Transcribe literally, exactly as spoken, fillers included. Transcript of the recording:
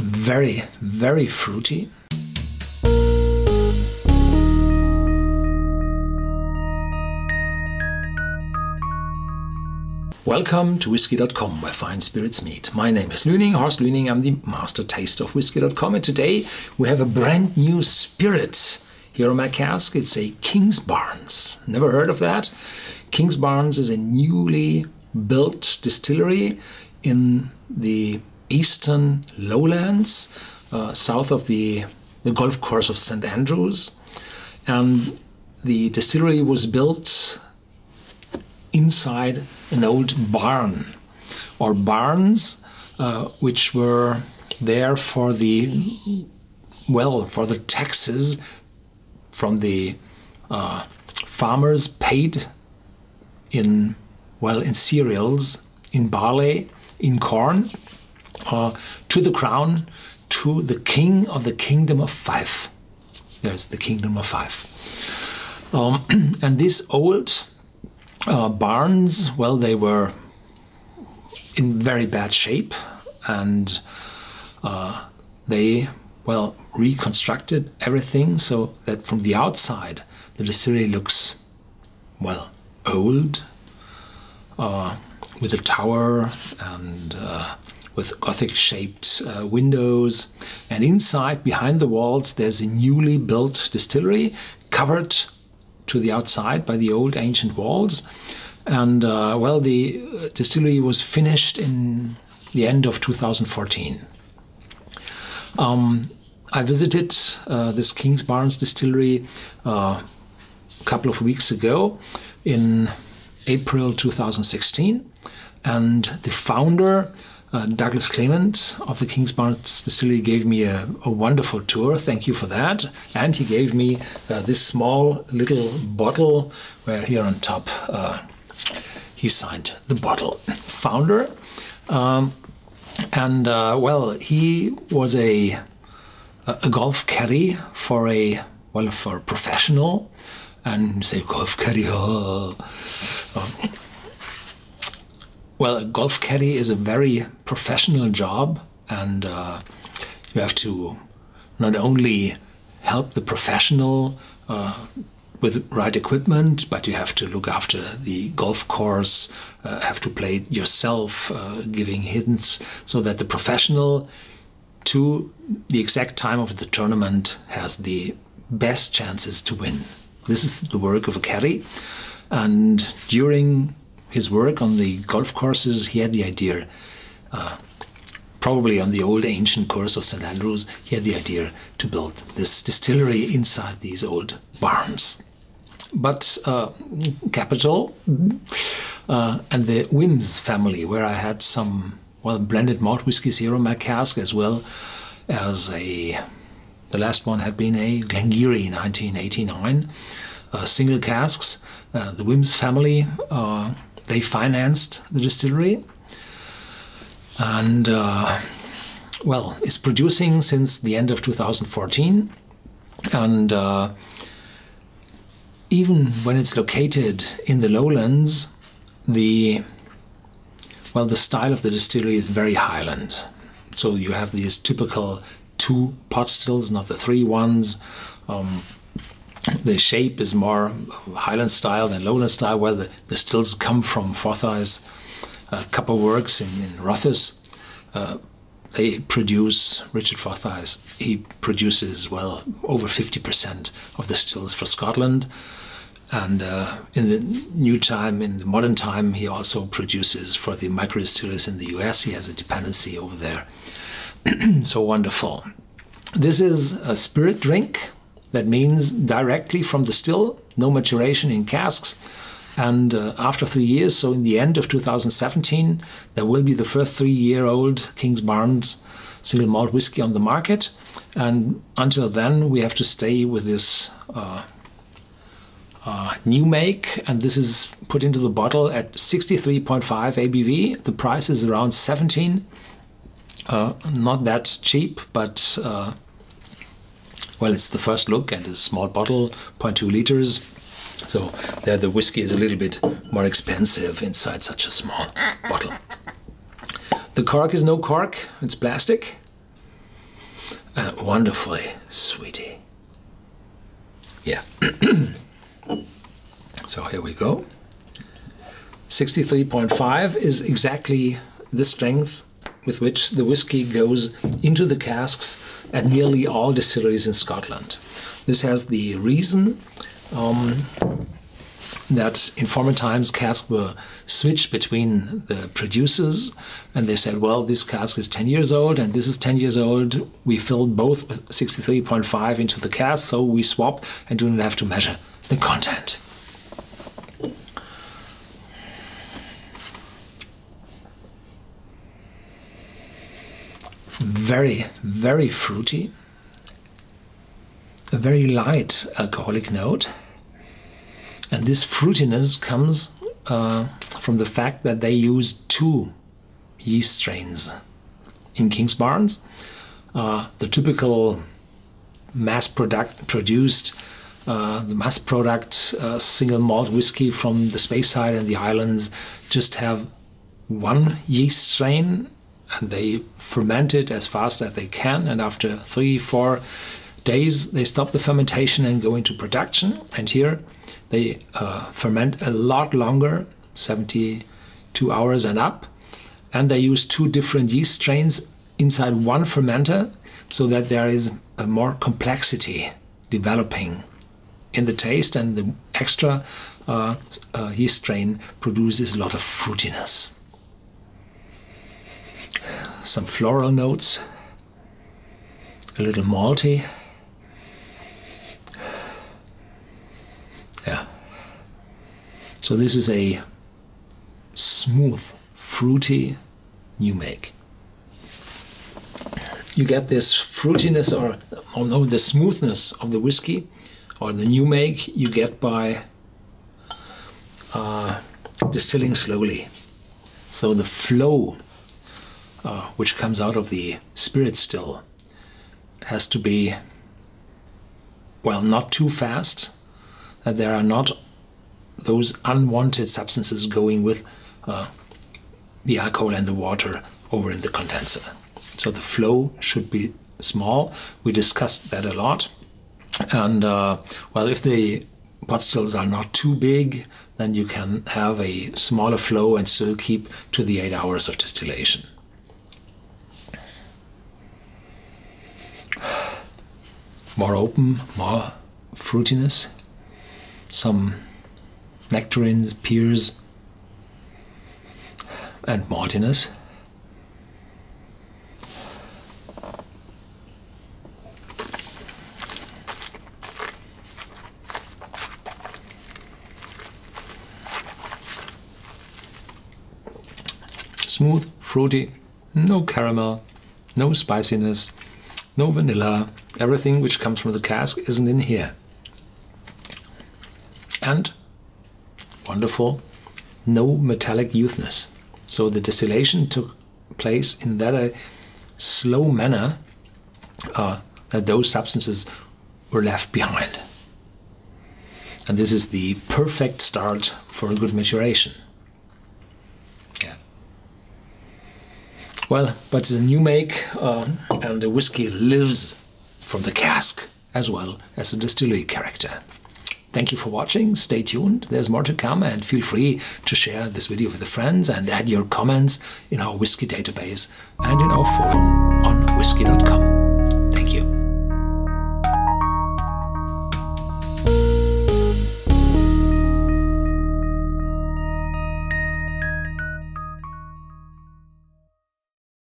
very, very fruity. Welcome to Whisky dot com, where fine spirits meet. My name is Lüning Horst Lüning. I'm the master taster of Whisky dot com, and today we have a brand new spirit here on my cask. It's a Kingsbarns. Never heard of that? Kingsbarns is a newly built distillery in the eastern lowlands, uh, south of the, the golf course of Saint Andrews. And the distillery was built inside an old barn, or barns, uh, which were there for the, well, for the taxes from the uh, farmers paid in, well, in cereals, in barley, in corn, uh, to the crown, to the king of the kingdom of Fife. There's the kingdom of Fife. Um, and this old Uh, barns, well, they were in very bad shape, and uh, they, well, reconstructed everything so that from the outside the distillery looks, well, old, uh, with a tower and uh, with Gothic-shaped uh, windows. And inside, behind the walls, there's a newly built distillery covered to the outside by the old ancient walls. And uh, well, the distillery was finished in the end of two thousand fourteen. Um, I visited uh, this Kingsbarns distillery uh, a couple of weeks ago in April two thousand sixteen, and the founder, Uh, Douglas Clement of the Kingsbarns distillery, gave me a, a wonderful tour. Thank you for that. And he gave me uh, this small little bottle where here on top uh, he signed the bottle. Founder. Um, and uh, well, he was a, a golf caddy for a, well, for a professional. And say golf caddy, oh. oh. Well, a golf caddy is a very professional job, and uh, you have to not only help the professional uh, with the right equipment, but you have to look after the golf course, uh, have to play it yourself, uh, giving hints so that the professional, to the exact time of the tournament, has the best chances to win. This is the work of a caddy, and during his work on the golf courses, he had the idea, uh, probably on the old ancient course of Saint Andrews, he had the idea to build this distillery inside these old barns. But uh, capital uh, and the Wemyss family, where I had some, well, blended malt whiskies here on my cask, as well as a, the last one had been a Glengiri nineteen eighty-nine, uh, single casks. Uh, the Wemyss family, uh, they financed the distillery, and uh, well, it's producing since the end of two thousand fourteen. And uh, even when it's located in the lowlands, the well, the style of the distillery is very highland. So you have these typical two pot stills, not the three ones. Um, The shape is more Highland style than Lowland style, where the, the stills come from Forsyths uh, copper works in, in Rothes. Uh, they produce, Richard Forsyths, he produces, well, over fifty percent of the stills for Scotland. And uh, in the new time, in the modern time, he also produces for the micro distilleries in the U S. He has a dependency over there. So wonderful. This is a spirit drink. That means directly from the still, no maturation in casks. And uh, after three years, so in the end of two thousand seventeen, there will be the first three-year-old Kingsbarns single malt whiskey on the market. And until then, we have to stay with this uh, uh, new make. And this is put into the bottle at sixty-three point five A B V. The price is around seventeen. Uh, not that cheap, but uh, well, it's the first look at a small bottle, zero point two liters. So there the whiskey is a little bit more expensive inside such a small bottle. The cork is no cork, it's plastic. Uh, wonderfully, sweetie. Yeah. So here we go. sixty-three point five is exactly the strength with which the whiskey goes into the casks at nearly all distilleries in Scotland. This has the reason um, that in former times casks were switched between the producers, and they said, well, this cask is ten years old and this is ten years old. We filled both with sixty-three point five into the cask, so we swap and do not have to measure the content. Very, very fruity, a very light alcoholic note. And this fruitiness comes uh, from the fact that they use two yeast strains in Kingsbarns. Uh, the typical mass product produced, uh, the mass product uh, single malt whiskey from the Speyside and the islands just have one yeast strain, and they ferment it as fast as they can. And after three, four days, they stop the fermentation and go into production. And here they uh, ferment a lot longer, seventy-two hours and up. And they use two different yeast strains inside one fermenter, so that there is a more complexity developing in the taste, and the extra uh, uh, yeast strain produces a lot of fruitiness. Some floral notes, a little malty. Yeah. So this is a smooth, fruity new make. You get this fruitiness, or, or no, the smoothness of the whiskey or the new make you get by uh, distilling slowly. So the flow Uh, which comes out of the spirit still has to be, well, not too fast, that there are not those unwanted substances going with uh, the alcohol and the water over in the condenser. So the flow should be small. We discussed that a lot. And uh, well, if the pot stills are not too big, then you can have a smaller flow and still keep to the eight hours of distillation. More open, more fruitiness, some nectarines, pears, and maltiness. Smooth, fruity, no caramel, no spiciness, no vanilla. Everything which comes from the cask isn't in here. And, wonderful, no metallic youthness. So the distillation took place in that a slow manner uh, that those substances were left behind. And this is the perfect start for a good maturation. Well, but it's a new make, uh, and the whiskey lives from the cask as well as the distillery character. Thank you for watching. Stay tuned. There's more to come, and feel free to share this video with your friends and add your comments in our whiskey database and in our forum on